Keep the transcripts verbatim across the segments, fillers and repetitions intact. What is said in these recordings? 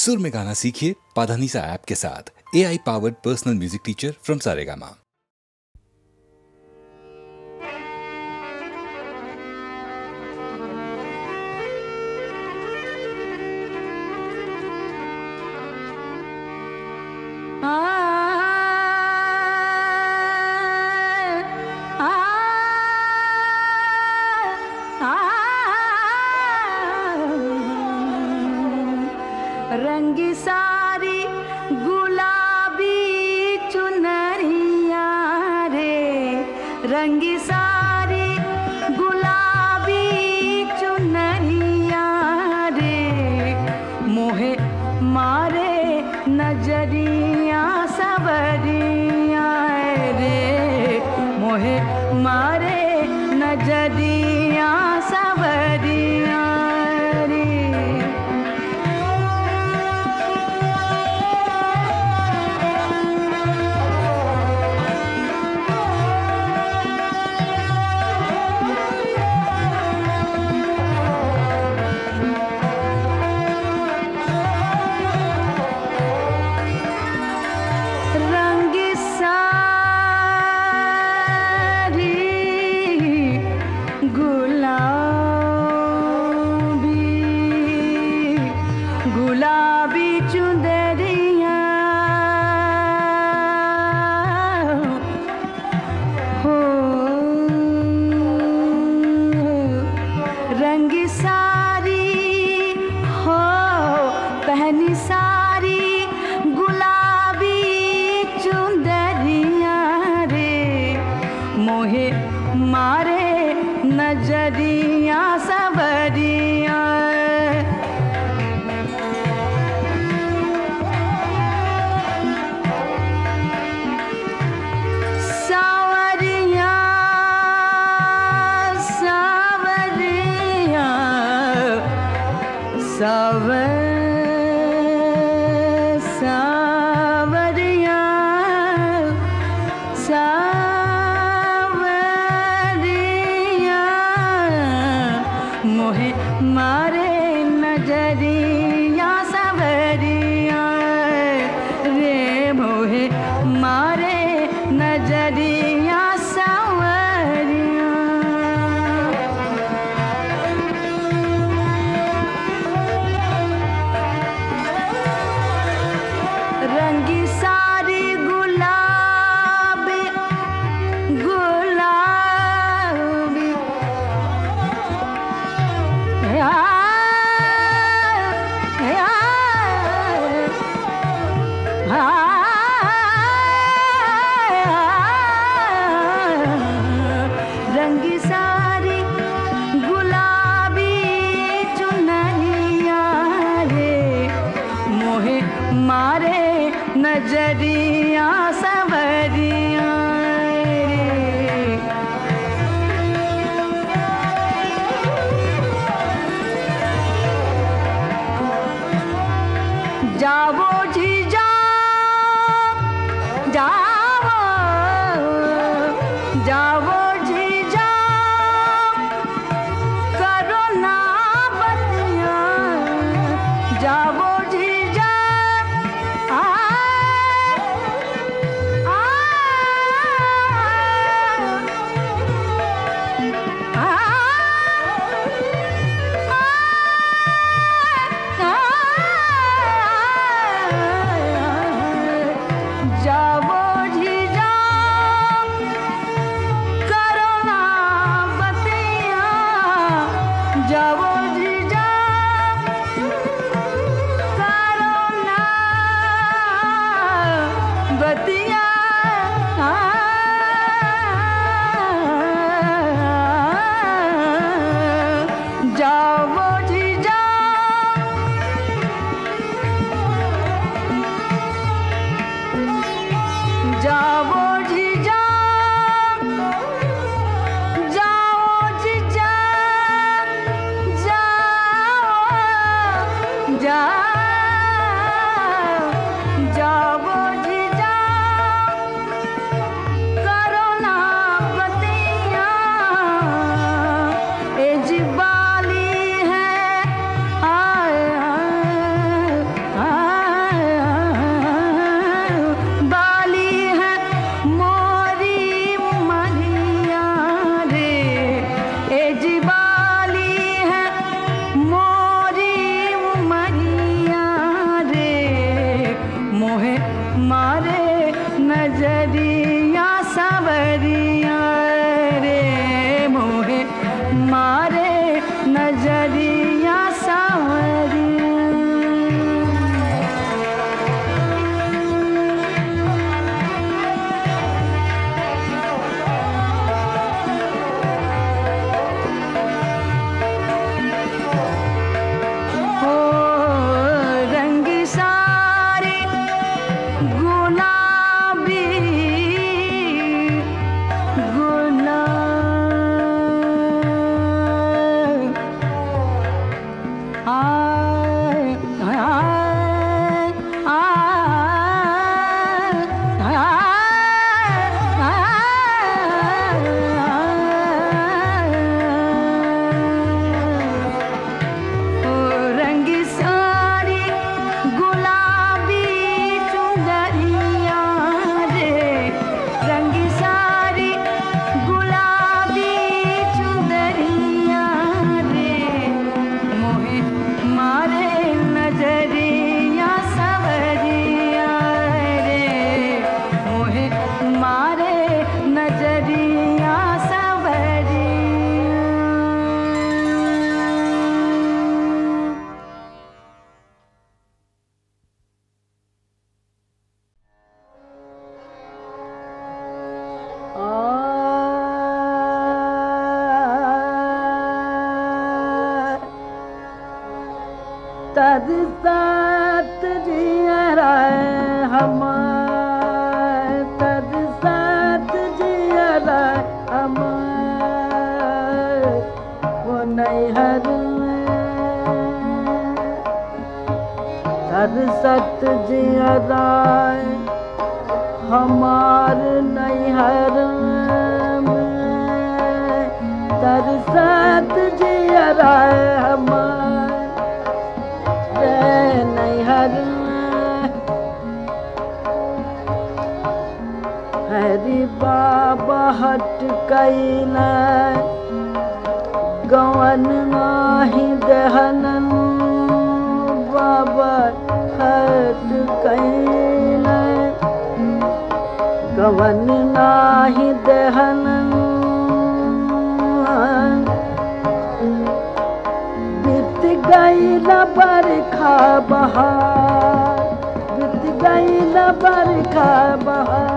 सुर में गाना सीखिए पाधनीसा ऐप के साथ। AI powered personal music teacher from Saregama. रंग सारी गुलाबी चुनरिया रे, रंग सारी गुलाबी चुनरिया रे, मोहे मारे नजरिया सवरिया रे, मोहे मारे नजरिया सवरिया रे। नजरिया सवरिया सावरिया सावरिया सावर सावरिया सा मोहे मारे नजरिया सवरिया रे, मोहे मारे नजरिया सवरिया। रंग सारी गुलाब गुलाबी रंग सारी गुलाबी चुनरिया रे, मोहे मारे नजरिया सवरिया। जाओ जी जाओ जाओ जाओ जी जाओ करो ना बतिया, जाओ जी जाओ आ आ तड़सत जियरा हमार, तड़सत जियरा हमार, वो नैहर तड़सत जियरा हमार, नैहर तड़सत जियरा हमार, हरि बाबा हट कैला गवन नाही दहन, बाबा हट कैला गवन नाही दहन, बीत गईला बरखा बहार, बीत गईला बरखा बहार,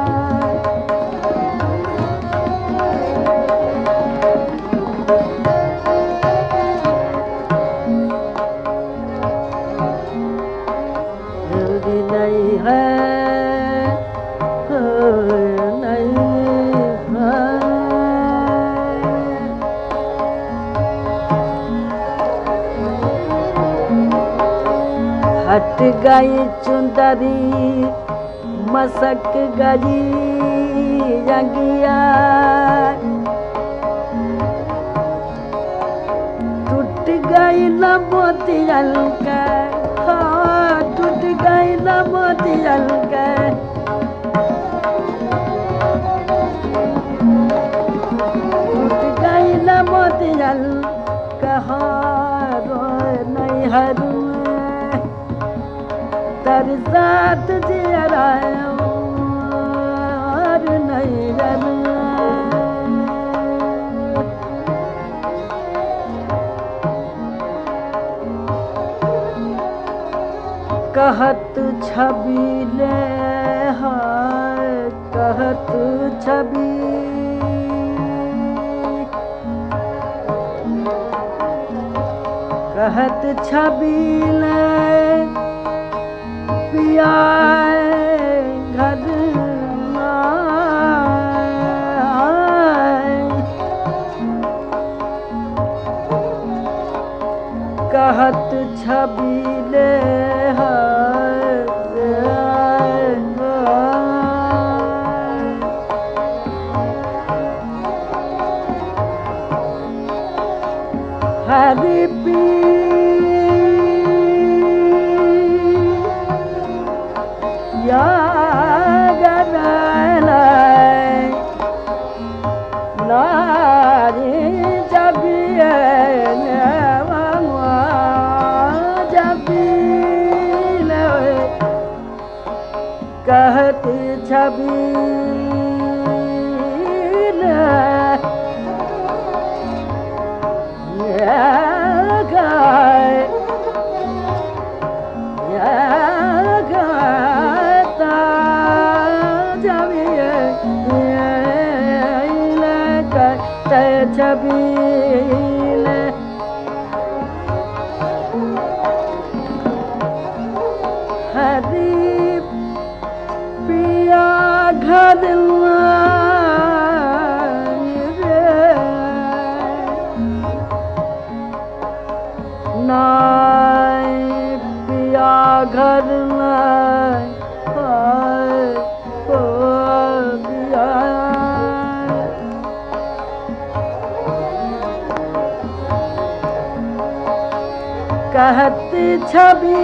हट गई चुंदरी मसक गई जगिया, टूट गई लमोती अलका, टूट गई लमोती अलका, टूट गई लमोती अलका, रोए नहीं हर तरसात जियरा हमार, नहीं रना कहत छबीले, हाय कहत छबी, कहत छबीले पिया घर नाय, कहत छबीले हरि पी कहत छबी पिया गर नारी, हरि पिया गर नाई नाई नारी, कहत छबी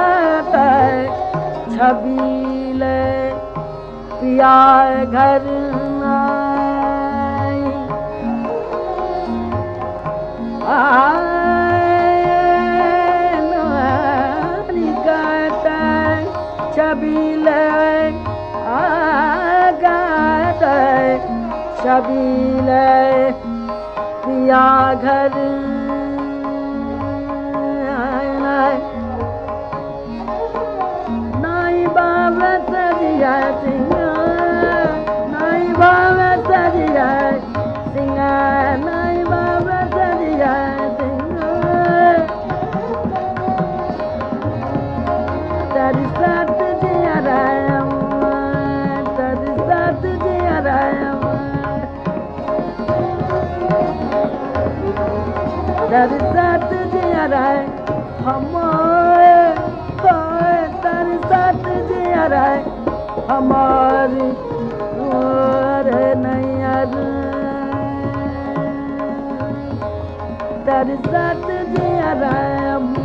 छबील पिया घर नाई, आए शबीले आगा शबीले पिया घर नाई बाबा सरिया सिंगा नाई बाबा सरिया सिंगा नाई बाबा सरिया सिंगा तरसत जियारा हमार तरसत जियारा हमार तरसत जियारा हमार तरसत जियारा हमारी और नैयर तरसत जियारा हमार।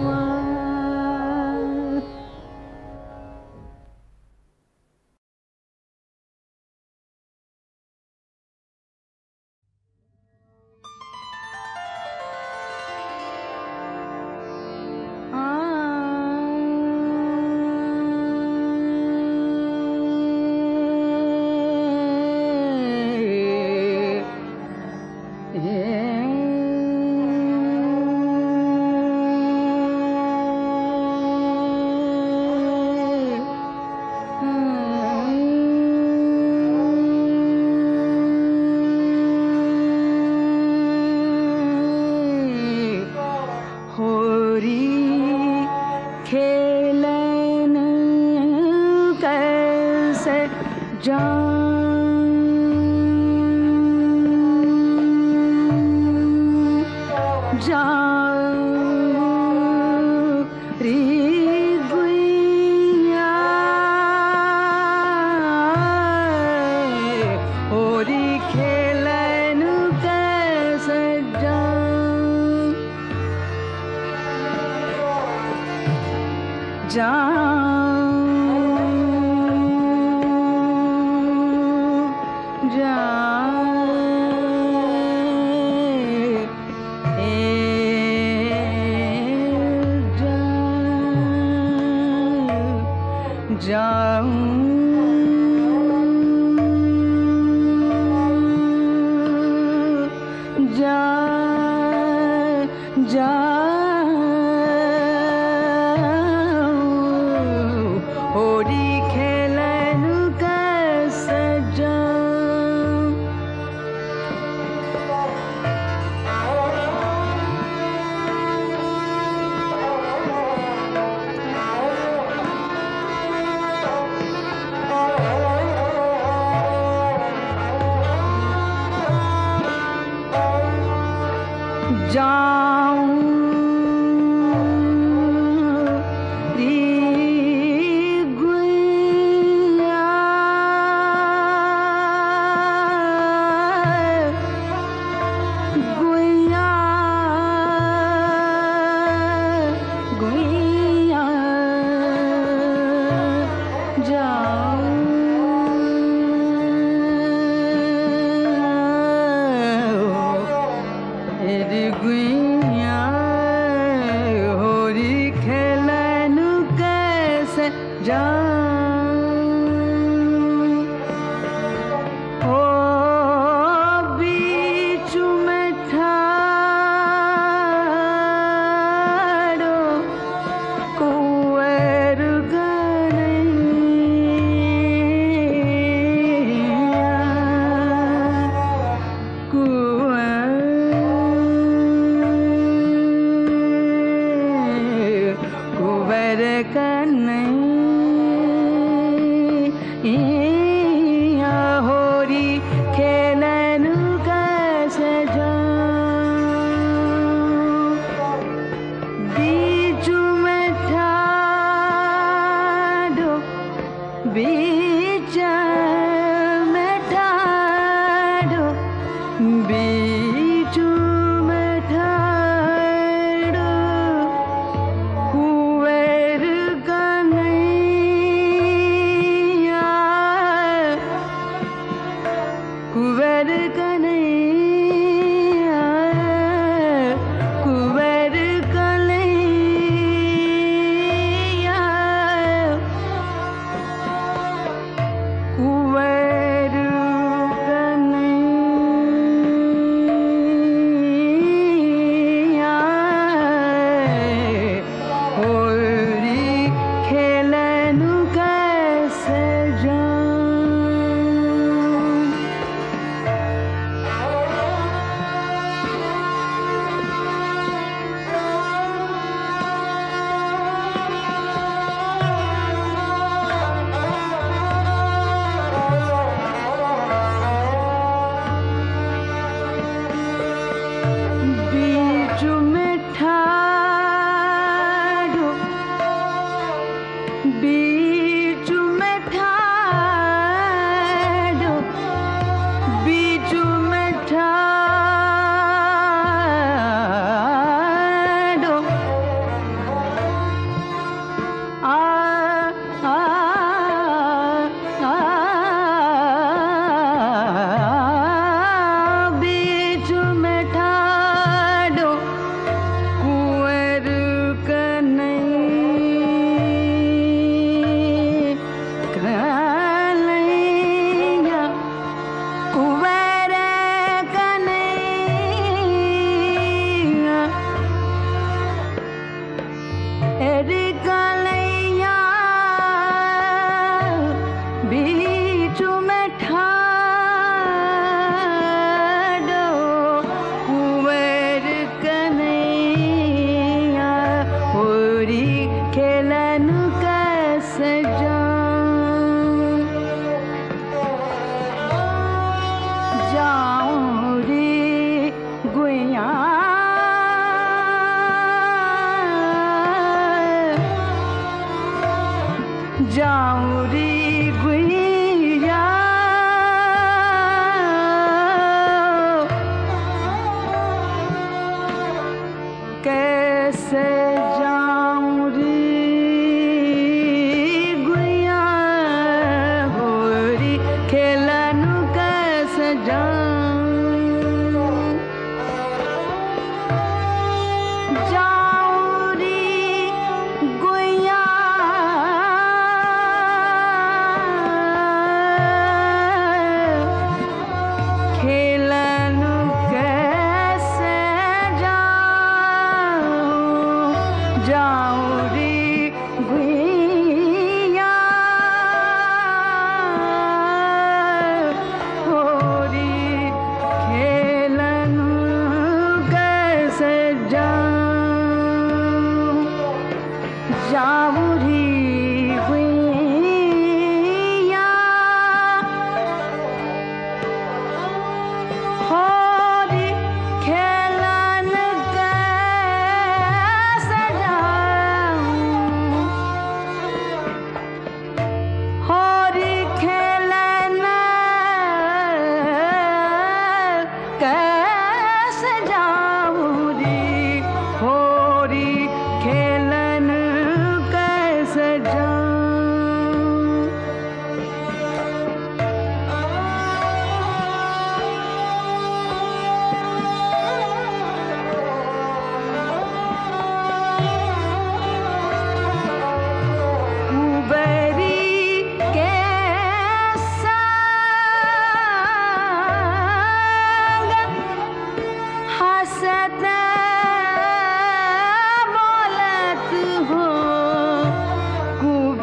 Who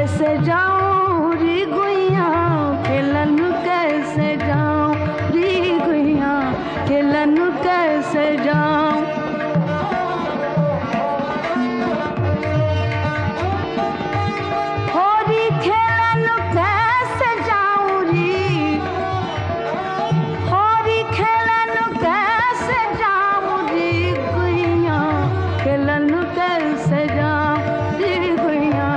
कैसे जाऊं री गुइया खेलन कैसे जाऊं री गुइया खेलन कैसे जाऊं। होरी खेलन कैसे जाऊं री होरी खेलन कैसे जाऊं री गुइया खेलन कैसे जाऊं री गुइया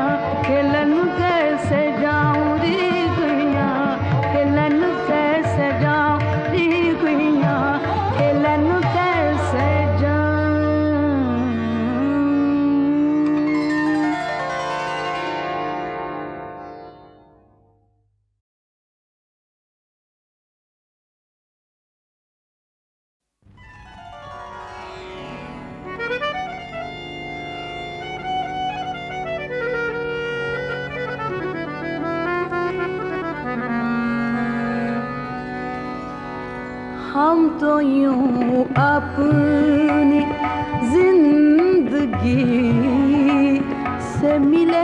खेलन कैसे जाऊं री गुइया खेलन कैसे जाऊं री गुइया खेलन कैसे हम तो यूं अपनी जिंदगी से मिले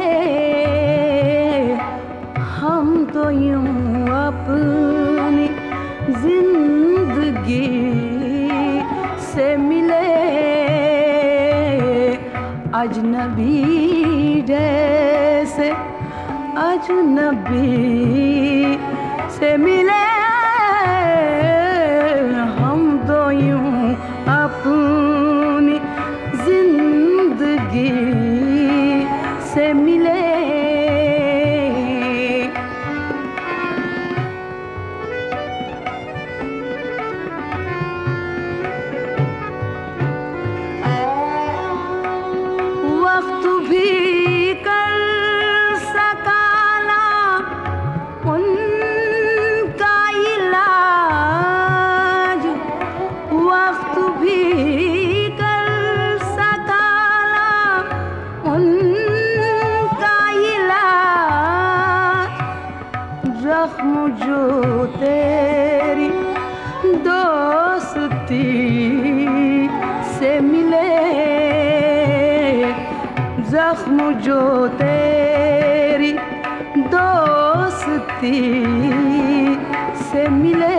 हम तो यूं अपनी जिंदगी से मिले अजनबी जैसे अजनबी से मिले अपनी जिंदगी से मिले। वक्त भी कर सकाना उनका इलाज वक्त जो तेरी दोस्ती से मिले जख्म जो तेरी दोस्ती से मिले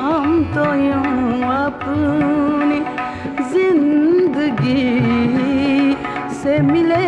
हम तो यूं अपनी जिंदगी से मिले।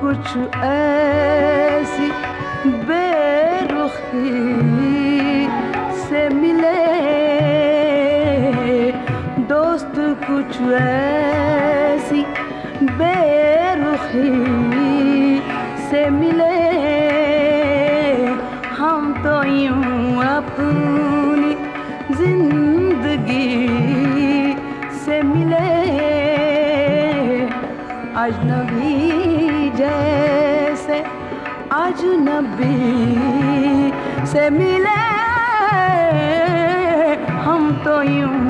कुछ ऐसी बेरुखी से मिले दोस्त कुछ ऐसी बेरुखी से मिले हम तो यूं अपनी जिंदगी अजनबी जैसे अजनबी से मिले हम तो यूं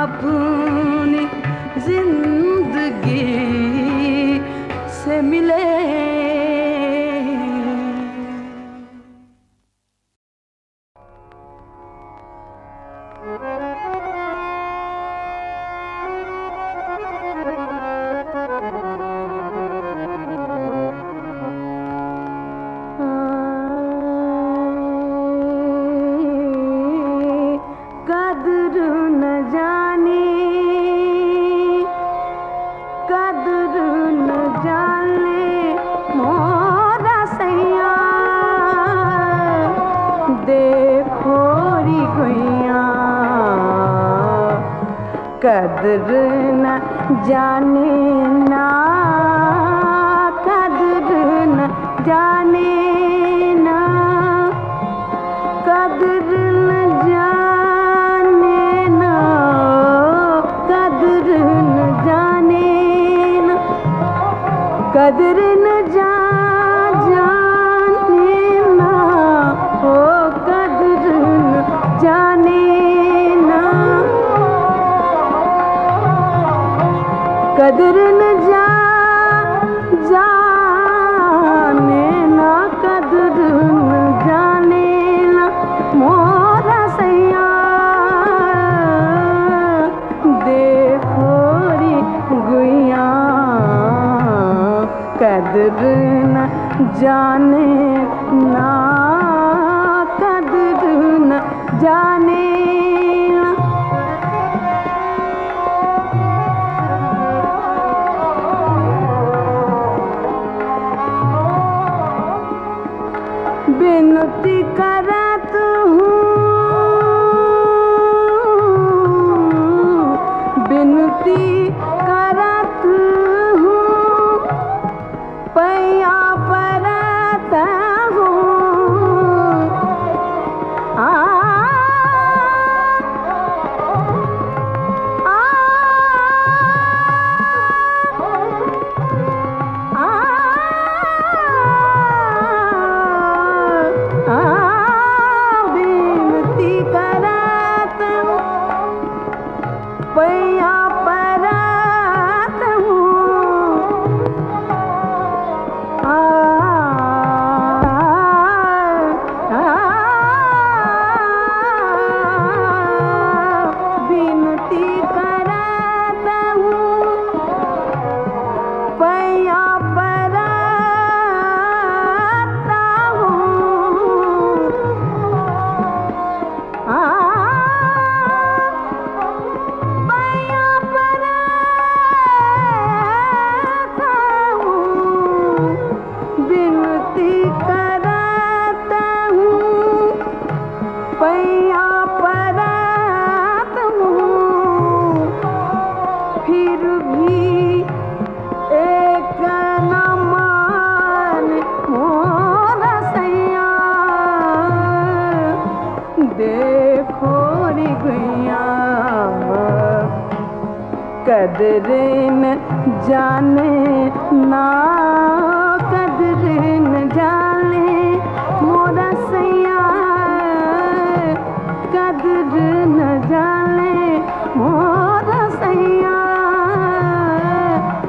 अपनी जिंदगी से मिले। कद्र न जाने ना कद्र न जाने ना कद्र न जाने ना कद्र न जाने ना कद्र न जा जाने ना हो कद्र न जाने कदर न जा जाने ना कदर न जाने ना मोरा सैया देखो री गुइया कदर न जाने ना कदर न जाने बिनती करत हूँ बिनती करत हूँ पैया परत हूँ आ कद्र न जाने ना कद्र न जाने मोरा सैया कद्र न जाने मोरा सैया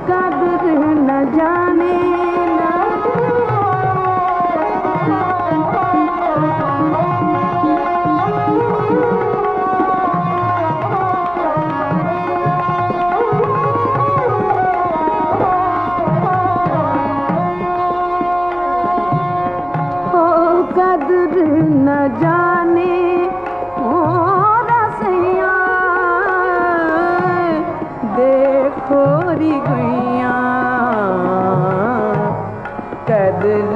कद्र न जाने ना न जाने मोरा सैया देखो री गुइया कद्र